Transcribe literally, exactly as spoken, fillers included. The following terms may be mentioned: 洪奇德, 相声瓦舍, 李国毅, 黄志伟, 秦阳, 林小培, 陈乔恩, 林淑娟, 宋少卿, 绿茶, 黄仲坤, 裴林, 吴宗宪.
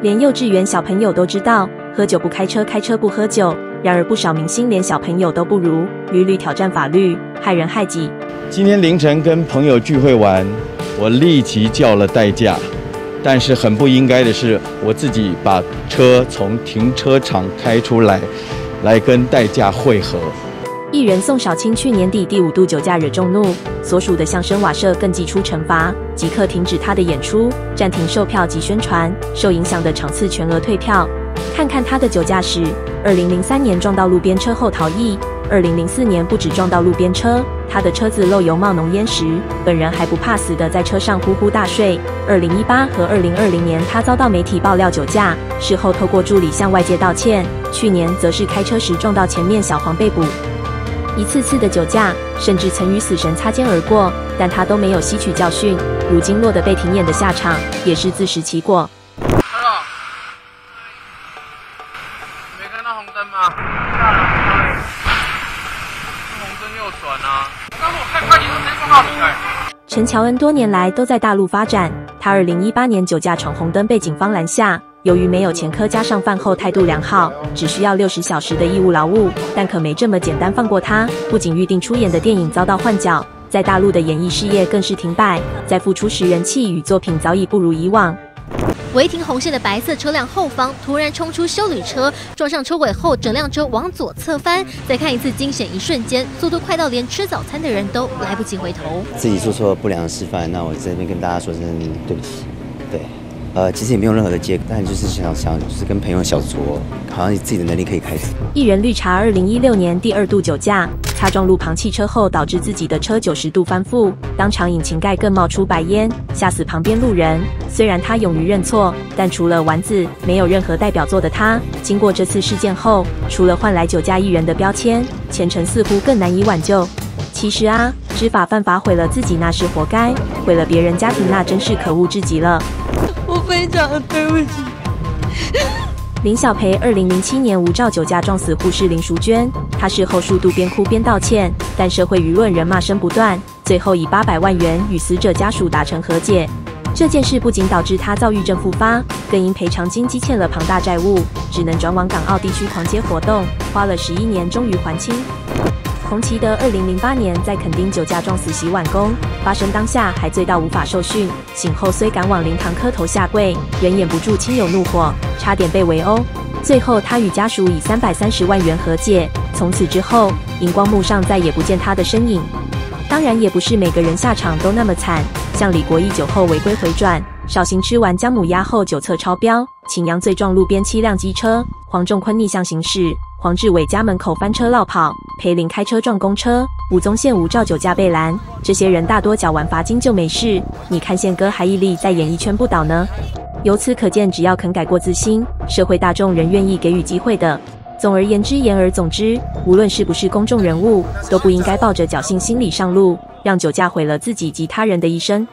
连幼稚园小朋友都知道，喝酒不开车，开车不喝酒。然而不少明星连小朋友都不如，屡屡挑战法律，害人害己。今天凌晨跟朋友聚会玩，我立即叫了代驾，但是很不应该的是，我自己把车从停车场开出来，来跟代驾会合。 艺人宋少卿去年底第五度酒驾惹众怒，所属的相声瓦舍更祭出惩罚，即刻停止他的演出，暂停售票及宣传，受影响的场次全额退票。看看他的酒驾史： 二零零三年撞到路边车后逃逸， 二零零四年不止撞到路边车，他的车子漏油冒浓烟时，本人还不怕死的在车上呼呼大睡。二零一八和二零二零年他遭到媒体爆料酒驾，事后透过助理向外界道歉。去年则是开车时撞到前面小黄被捕。 一次次的酒驾，甚至曾与死神擦肩而过，但他都没有吸取教训，如今落得被停演的下场，也是自食其果。看到，没看到红灯吗？看了，看了，红灯右转啊！刚我开快递都直接撞到你哎。陈乔恩多年来都在大陆发展，他二零一八年酒驾闯红灯被警方拦下。 由于没有前科，加上饭后态度良好，只需要六十小时的义务劳务，但可没这么简单放过他。不仅预定出演的电影遭到换角，在大陆的演艺事业更是停摆。在复出时，人气与作品早已不如以往。违停红线的白色车辆后方突然冲出休旅车，撞上车尾后，整辆车往左侧翻。再看一次惊险，一瞬间，速度快到连吃早餐的人都来不及回头。自己做错了不良示范，那我这边跟大家说声对不起，对。 呃，其实也没有任何的借口，但就是想想，就是跟朋友小酌，好像自己的能力可以开始。艺人绿茶二零一六年第二度酒驾，擦撞路旁汽车后，导致自己的车九十度翻覆，当场引擎盖更冒出白烟，吓死旁边路人。虽然他勇于认错，但除了丸子，没有任何代表作的他，经过这次事件后，除了换来酒驾艺人的标签，前程似乎更难以挽救。其实啊，知法犯法毁了自己那是活该，毁了别人家庭那真是可恶至极了。 我非常对不起。林小培二零零七年无照酒驾撞死护士林淑娟，她事后数度边哭边道歉，但社会舆论人骂声不断，最后以八百万元与死者家属达成和解。这件事不仅导致她躁郁症复发，更因赔偿金积欠了庞大债务，只能转往港澳地区狂街活动，花了十一年终于还清。 洪奇德二零零八年在垦丁酒驾撞死洗碗工，发生当下还醉到无法受训，醒后虽赶往灵堂磕头下跪，仍掩不住亲友怒火，差点被围殴。最后他与家属以三百三十万元和解。从此之后，荧光幕上再也不见他的身影。当然，也不是每个人下场都那么惨，像李国毅酒后违规回转，绍兴吃完姜母鸭后酒测超标，秦阳醉撞路边七辆机车，黄仲坤逆向行驶。 黄志伟家门口翻车落跑，裴林开车撞公车，吴宗宪无照酒驾被拦，这些人大多缴完罚金就没事。你看宪哥还屹立在演艺圈不倒呢。由此可见，只要肯改过自新，社会大众仍愿意给予机会的。总而言之，言而总之，无论是不是公众人物，都不应该抱着侥幸心理上路，让酒驾毁了自己及他人的一生。